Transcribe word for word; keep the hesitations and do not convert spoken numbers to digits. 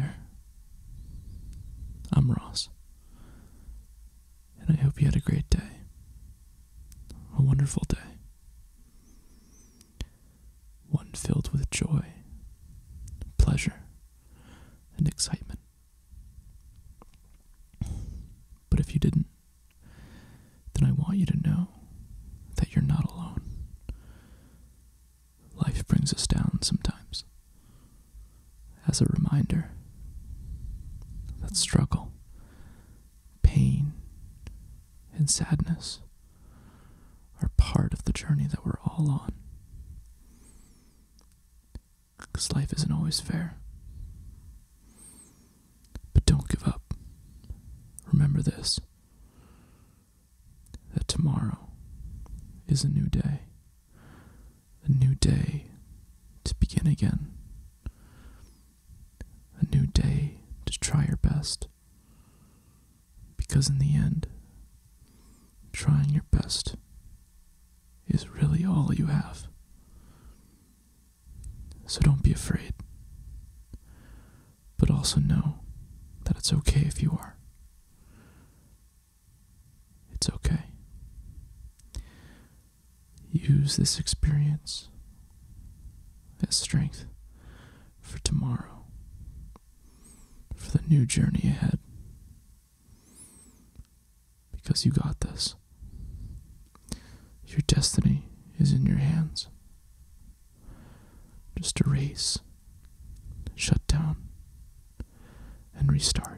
there. I'm Ross, and I hope you had a great day, a wonderful day, one filled with joy, pleasure, and excitement. But if you didn't, then I want you to know that you're not alone. Life brings us down sometimes. As a reminder that struggle, pain, and sadness are part of the journey that we're all on. Because life isn't always fair. But don't give up. Remember this, that tomorrow is a new day. A new day to begin again. A new day to try your best. Because in the end, trying your best is really all you have. So don't be afraid. But also know that it's okay if you are. It's okay. Use this experience as strength for tomorrow, for the new journey ahead, because you got this. Your destiny is in your hands. Just erase, shut down, and restart.